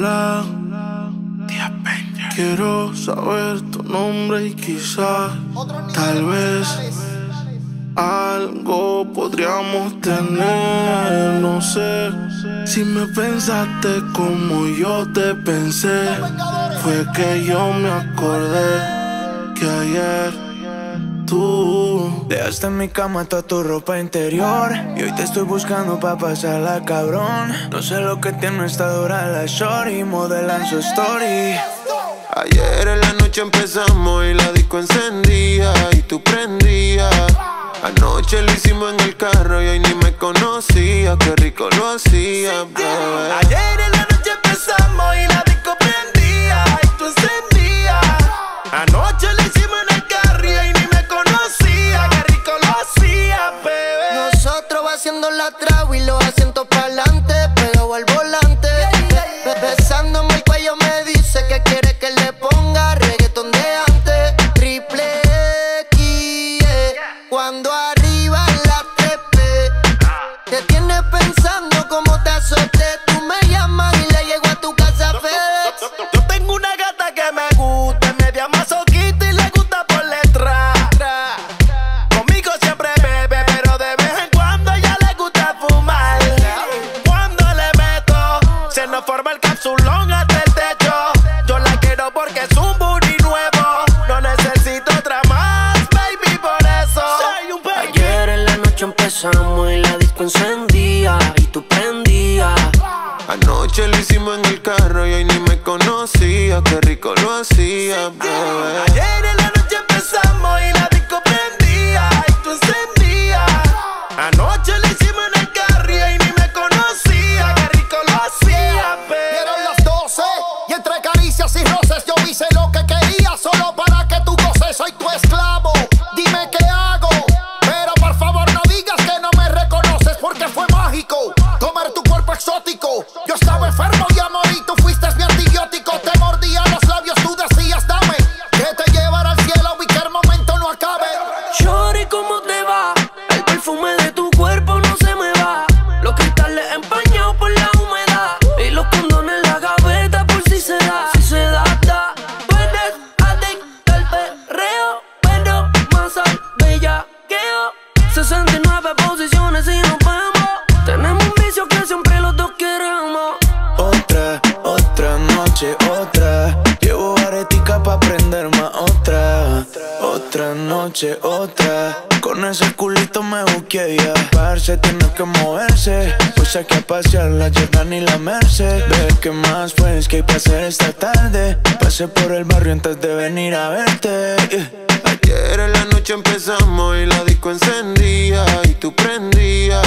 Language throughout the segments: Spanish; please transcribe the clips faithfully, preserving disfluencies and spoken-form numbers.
sola. The Avengers. Quiero saber tu nombre y quizás, tal vez, algo podríamos tener. No sé si me pensaste como yo te pensé. Fue que yo me acordé que ayer tú dejaste en mi cama toda tu ropa interior y hoy te estoy buscando pa' pasarla, cabrón. No sé lo que tiene esta dura la shorty, modelan su story. Ayer en la noche empezamos y la disco encendía y tú prendías. Anoche lo hicimos en el carro y hoy ni me conocía. Qué rico lo hacía, bebé. Ayer en la noche empezamos y la disco prendía y tú encendías. Anoche lo hicimos en el carro y hoy ni me conocía. Qué rico lo hacía, bebé. Nosotros haciendo la trago y los asientos pa'lante, pegado al volante. Besándome el cuello me dice que quiere que le ponga reggaetón de antes. Triple cuando arriba la trepe, te tienes pensando como te azoté. Tú me llamas y le llego a tu casa FedEx. Yo tengo una gata que me gusta, es media masoquista y le gusta por letra. Conmigo siempre bebe, pero de vez en cuando ella le gusta fumar. Cuando le meto, se nos forma el capsulón hasta el techo. Yo la quiero porque es un booty nuevo, no necesito otra más. Empezamos y la disco encendía y tú prendías. Anoche lo hicimos en el carro y hoy ni me conocía. Qué rico lo hacía, bebé. Ayer en la noche empezamos y la disco prendía y tú encendías. Anoche lo hicimos en el carro y hoy ni me conocía. Qué rico lo hacía, bebé. Dieron las doce y entre caricias y roces yo hice lo que quería solo para que tú goces. Soy tu esclavo, dime qué hago. Comer tu cuerpo exótico. Yo estaba enfermo de amor y tú fuiste mi antibiótico. Te mordía los labios, tú decías dame, que te llevará al cielo y que el momento no acabe. Shorty, ¿cómo te va? El perfume de tu cuerpo no se me va. Los cristales empañados por la humedad y los condones en la gaveta por si se da. Si se da, da. Tú eres adicta al perreo, pero más al bellaqueo. sesenta y nueve posiciones y no vemos. Tenemos un vicio que siempre los dos queremos. Otra, otra noche, otra. Llevo aretica pa' prender más otra. Otra noche, otra. Con ese culito me busqué ya. Parce, tienes que moverse. Pues saqué a pasear la Jordan y la Merced. Ve que más pues que hay pa' hacer esta tarde. Pasé por el barrio antes de venir a verte. Ayer en la noche empezamos y la disco encendía y tú prendías.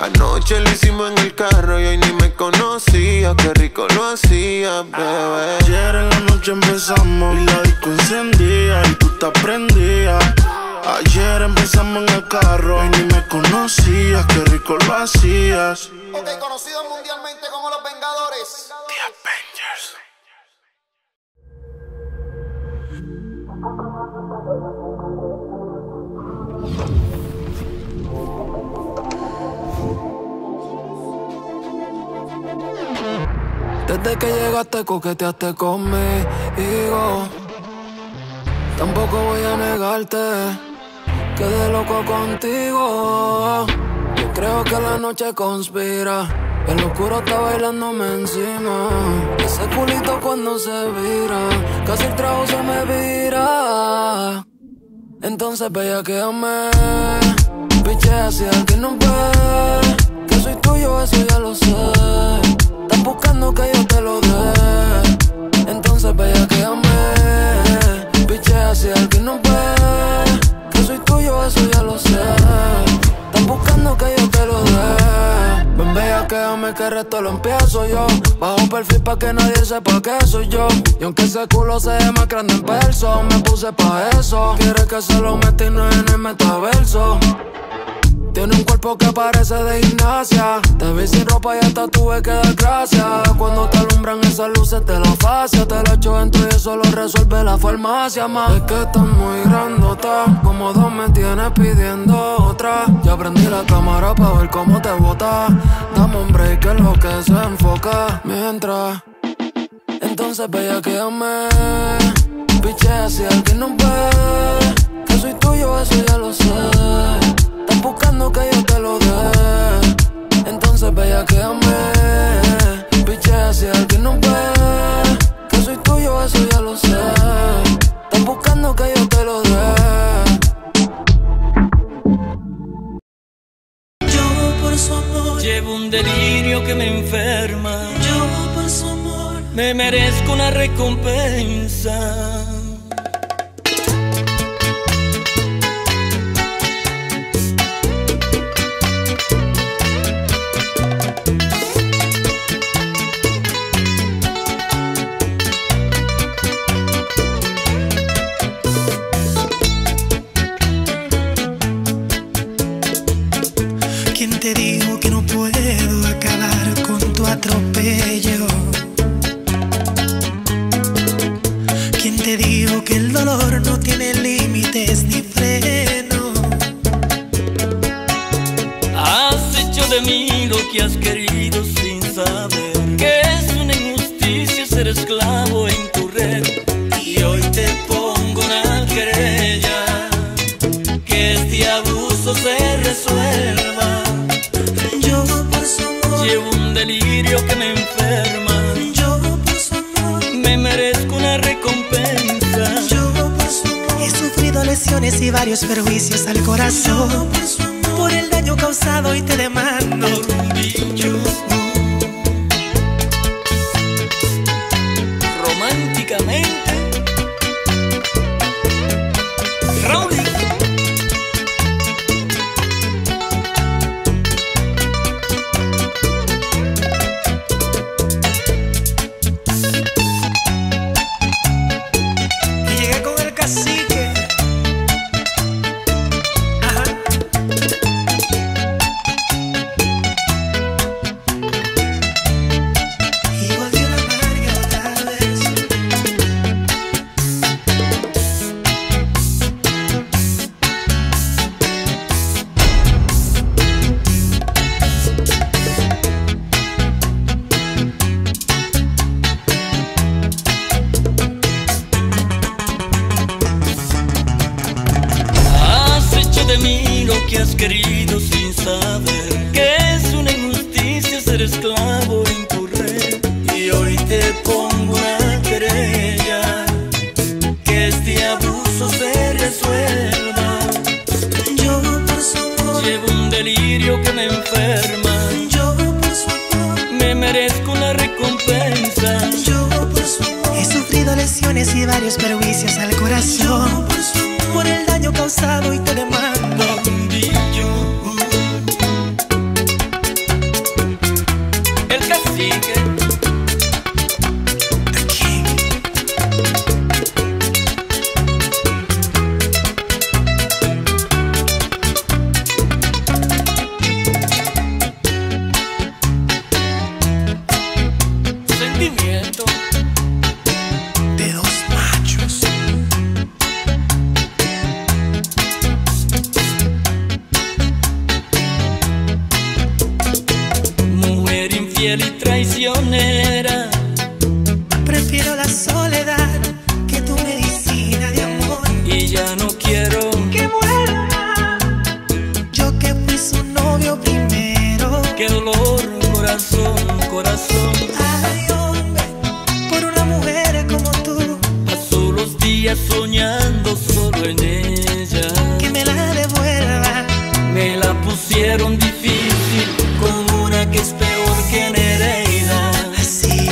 Anoche lo hicimos en el carro y hoy ni me conocía. Qué rico lo hacía, bebé. Ayer en la noche empezamos y la disco encendía y tú te prendías. Ayer empezamos en el carro y ni me conocías. Qué rico lo hacías. Ok, conocidos mundialmente como Los Vengadores. The Avengers. Desde que llegaste coqueteaste conmigo. Tampoco voy a negarte, quedé loco contigo. Yo creo que la noche conspira, el oscuro está bailándome encima. Ese culito cuando se vira, casi el trago se me vira. Entonces bellaquéame, piché hacia que no ve. Que soy tuyo, eso ya lo sé. Estás buscando que yo te lo dé. Entonces bellaquéame, piché hacia el que no ve. Que soy tuyo, eso ya lo sé. Estás buscando que yo te lo dé. Ven bellaquéame que el resto lo empiezo yo. Bajo perfil pa' que nadie sepa que soy yo. Y aunque ese culo se ve más grande en verso, me puse pa' eso. Quieres que se lo meta y no en el metaverso. Tiene un cuerpo que parece de gimnasia. Te vi sin ropa y hasta tuve que dar gracias. Cuando te alumbran esas luces de la fascia, te la echo dentro y eso lo resuelve la farmacia, ma. Es que estás muy grandota, como dos me tienes pidiendo otra. Ya prendí la cámara pa' ver cómo te bota. Dame un break que es lo que se enfoca. Mientras piensas, bella, que amé. Piché hacia el que no ve, que soy tuyo, eso ya lo sé. Estás buscando que yo te lo dé. Entonces, bella, que amé. Piché hacia el que no ve, que soy tuyo, eso ya lo sé. Estás buscando que yo te lo dé. Yo por su amor llevo un delirio que me enferma. Yo por su amor me merezco una recompensa. ¿Quién te dijo que no puedo acabar con tu atropello? Te digo que el dolor no tiene límites ni freno. Has hecho de mí lo que has querido sin saber que es una injusticia ser esclavo en tu red. Y hoy te pongo una querella, que este abuso se resuelva. Yo por su amor llevo un delirio que me enferma. Yo por su amor me merezco una recompensa. He sufrido lesiones y varios perjuicios al corazón por el daño causado y te demando. Románticamente Rolling. Pusieron difícil con una que es peor que Nereida. Así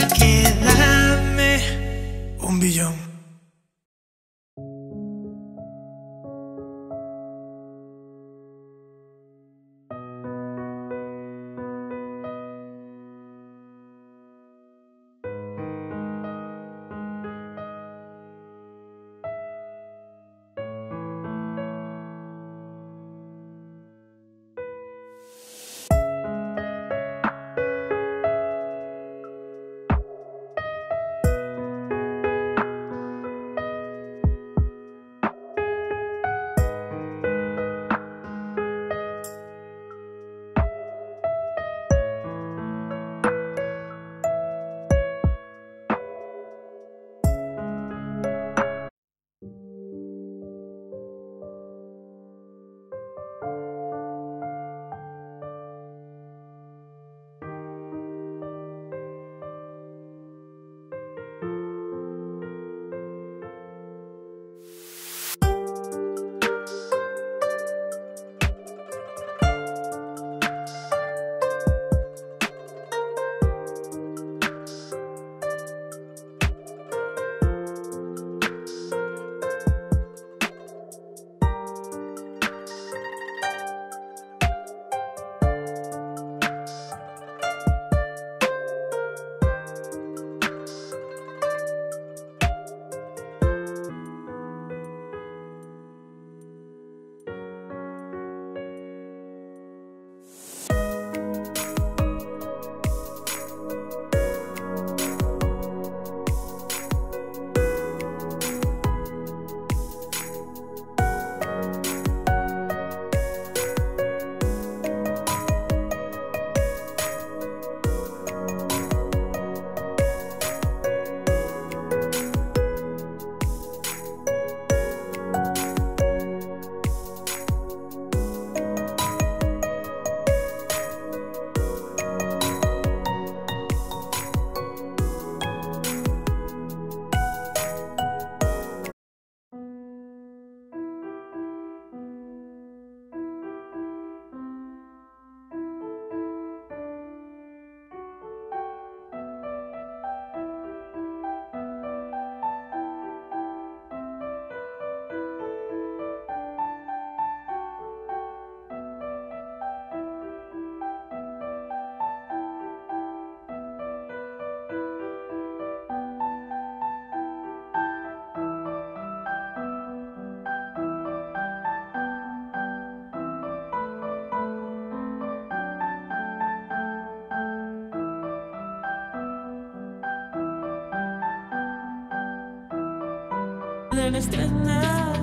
feeling is thinner.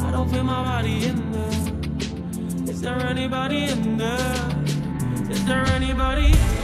I don't feel my body in there. Is there anybody in there? Is there anybody in there?